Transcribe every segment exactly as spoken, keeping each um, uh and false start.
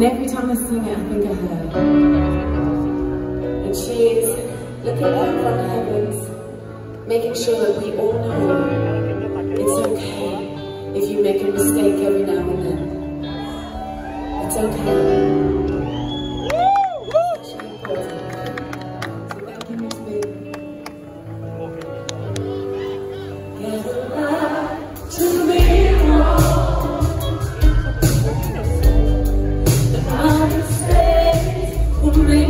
And every time I sing it, I think of her. And she is looking down from the heavens, making sure that we all know it's okay if you make a mistake every now and then. It's okay. Don't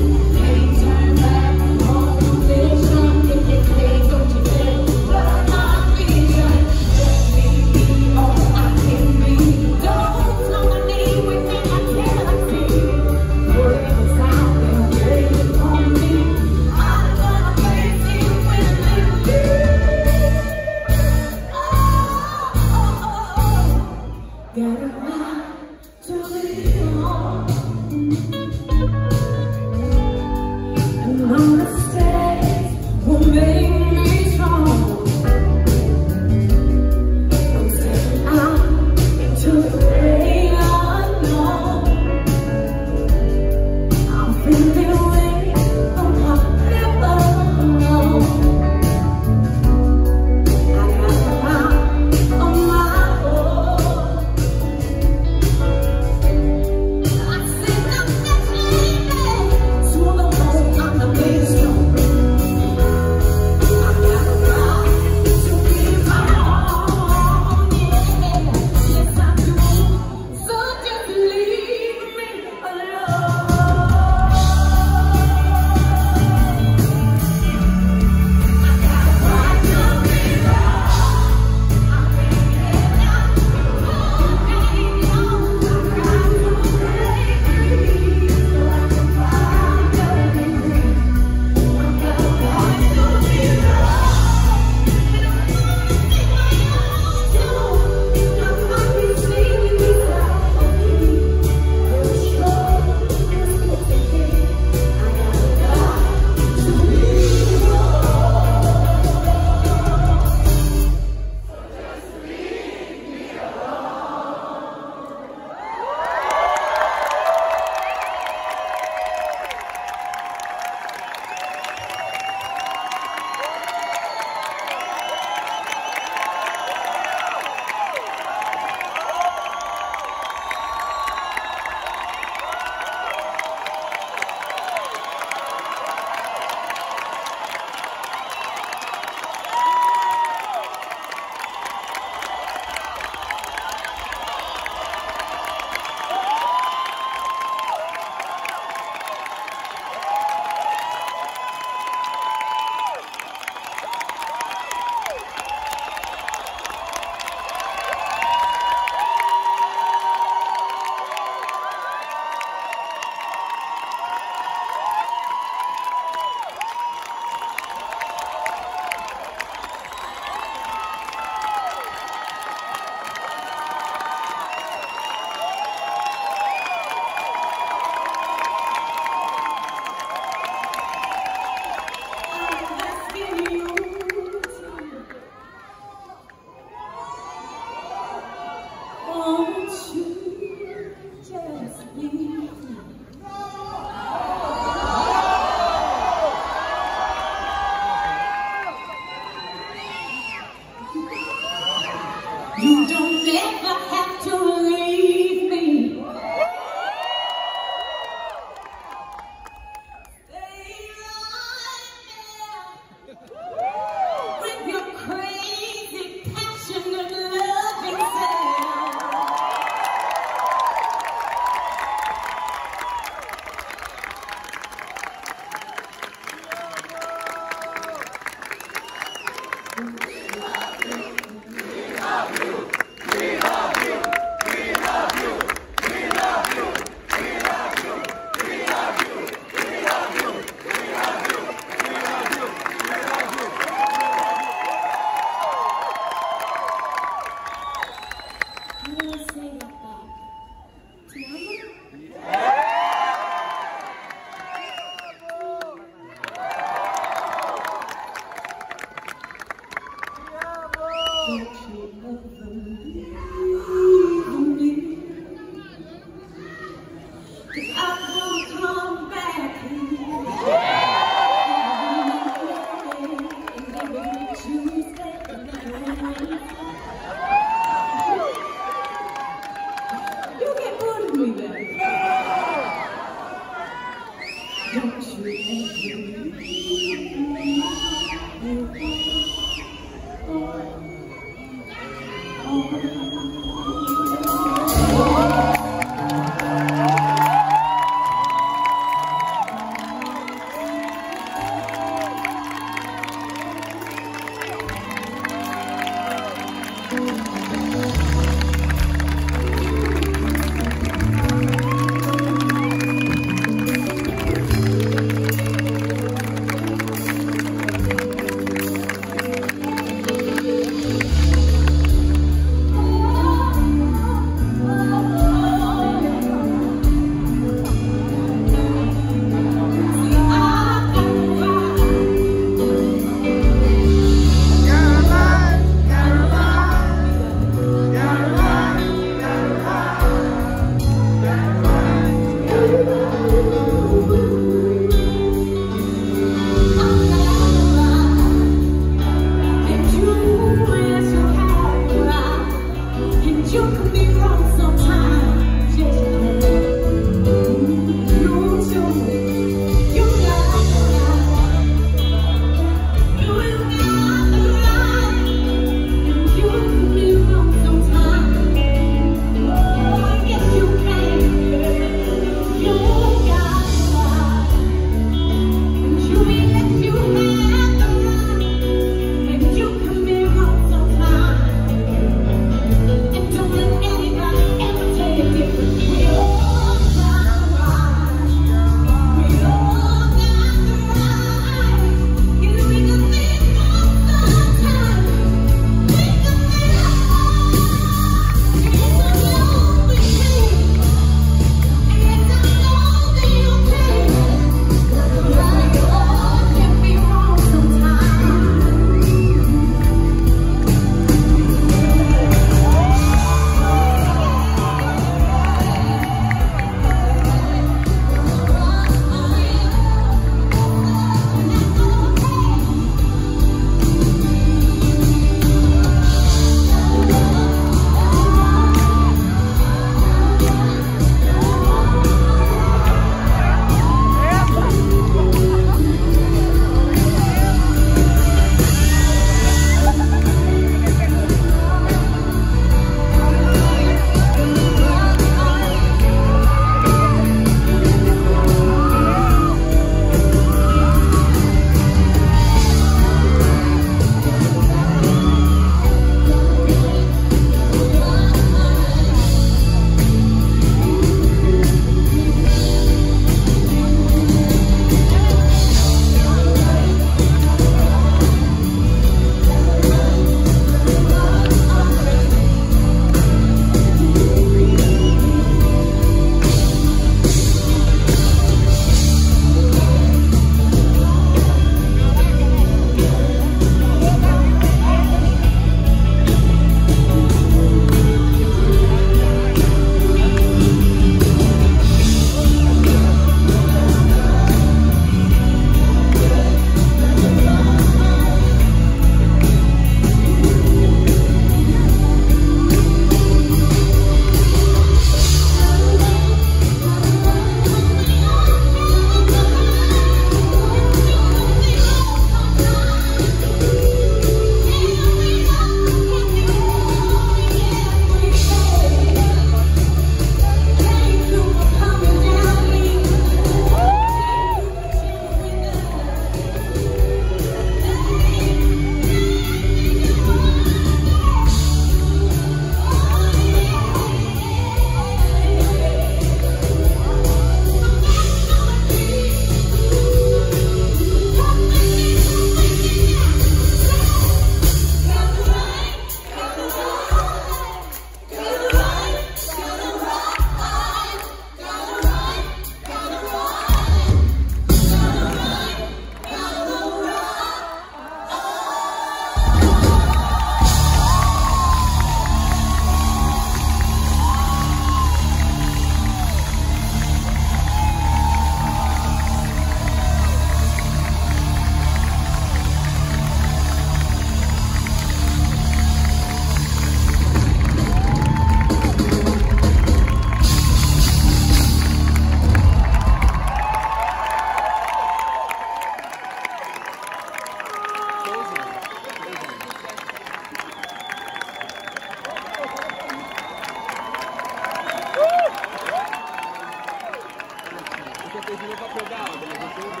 tecnico proprio bravo delle persone.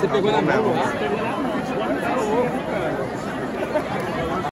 Se pegò la mano, eh?